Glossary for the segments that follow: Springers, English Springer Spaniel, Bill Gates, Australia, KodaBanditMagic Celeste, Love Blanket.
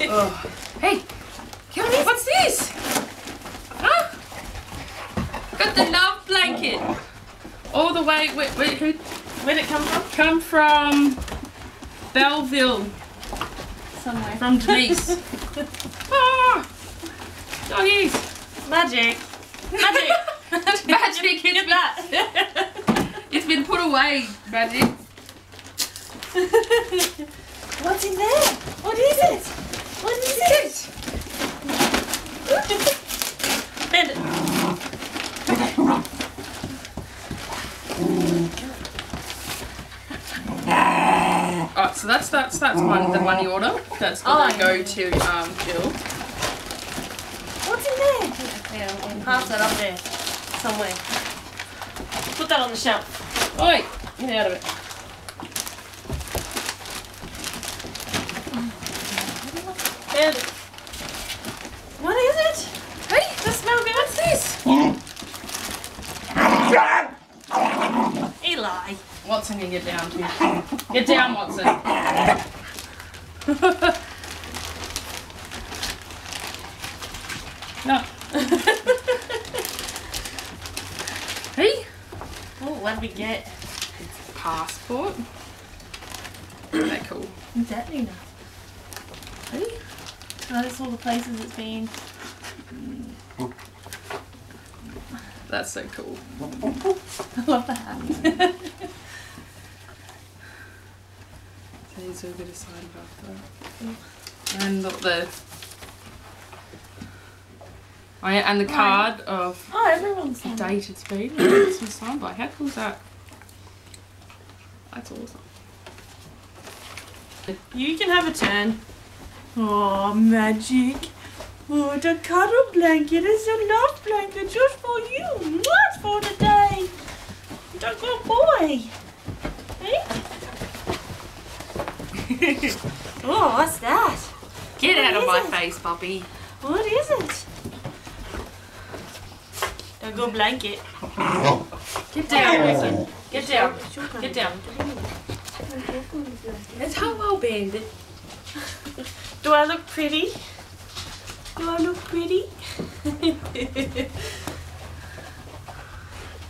Oh. Hey, Keone, what's this? Huh? Got the Love Blanket. All the way, where'd it come from? Come from Belleville. Somewhere. From Denise. Oh, doggies. Magic. Magic. Magic in that. It's been put away, Magic. What's in there? What is it? What is it? Bend it. Oh, so that's the one you order. That's gonna go to Jill. What's in there? Yeah, we'll pass that up there somewhere. Put that on the shelf. Oi, get out of it. What is it? Hey, does it smell good? What's this? Eli. Watson can get down too. Get down, Watson. No. Hey? Oh, what did we get? It's a passport. Isn't that cool? Is that Nina? Hey? Notice all the places it's been. That's so cool. I love that. So these are a bit of side after. And the card of everyone's date it's been. It's signed by. How cool is that? That's awesome. You can have a turn. Oh, Magic. Oh, the cuddle blanket is a love blanket just for you. Not for the day. You're a good boy. Eh? Oh, what's that? Get out of my face, Poppy. What is it? The good blanket. Get down, Wilson. Get down. Get down. That's how well banded. Do I look pretty? Do I look pretty?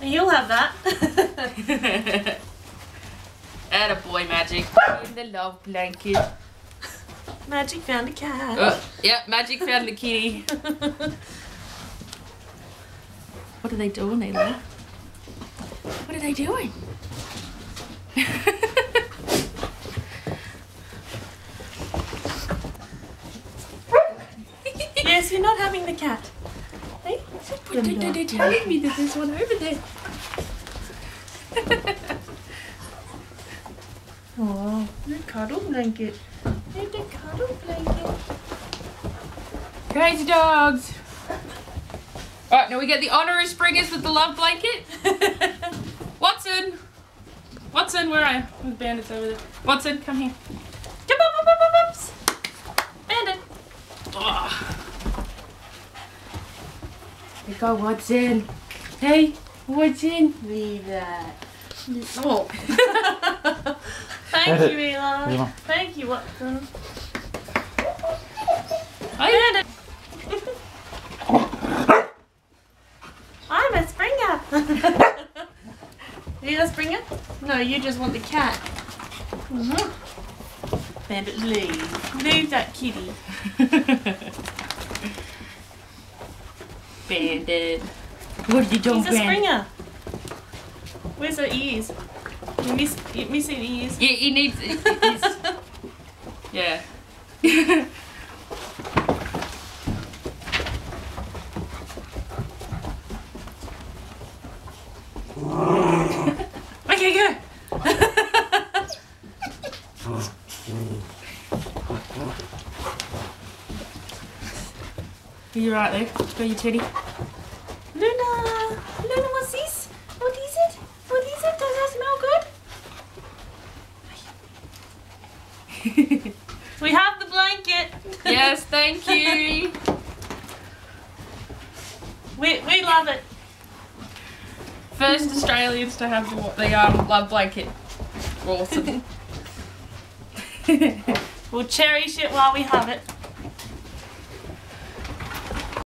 You'll have that. Attaboy, Magic. In the love blanket. Magic found a cat. Yeah, Magic found the kitty. What are they doing, Eli? What are they doing? Yes, you're not having the cat. Hey? But they're telling me that there's one over there. Oh, the cuddle blanket. There's the cuddle blanket. Crazy dogs. Alright, now we get the honorary Springers with the love blanket. Watson! Watson, where are you? The bandit's over there. Watson, come here. Come up. Bandit! Oh. They got what's in. Hey, what's in? Leave that. Oh. Thank you, Eli. Yeah. Thank you, Watson. I'm a Springer. Are you a Springer? No, you just want the cat. Mm-hmm. Bandit, leave. Leave that kitty. Bandit. What are you doing, Bandit? He's a Springer. Where's her ears? You're missing ears. Yeah, he needs ears. Yeah. Okay, go. Are you right there? Go, you teddy. Luna! Luna, what's this? What is it? What is it? Does that smell good? We have the blanket! Yes, thank you! we love it! First Australians to have the love blanket. Awesome. We'll cherish it while we have it.